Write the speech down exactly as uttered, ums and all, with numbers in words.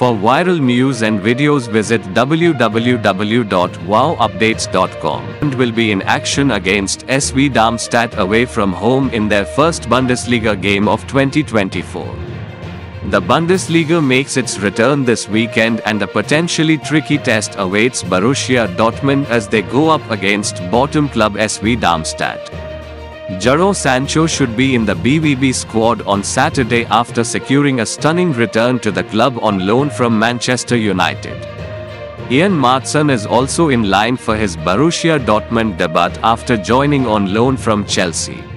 For viral news and videos, visit w w w dot wow updates dot com. And will be in action against S V Darmstadt away from home in their first Bundesliga game of twenty twenty-four. The Bundesliga makes its return this weekend, and a potentially tricky test awaits Borussia Dortmund as they go up against bottom club S V Darmstadt. Jadon Sancho should be in the B V B squad on Saturday after securing a stunning return to the club on loan from Manchester United. Ian Maatsen is also in line for his Borussia Dortmund debut after joining on loan from Chelsea.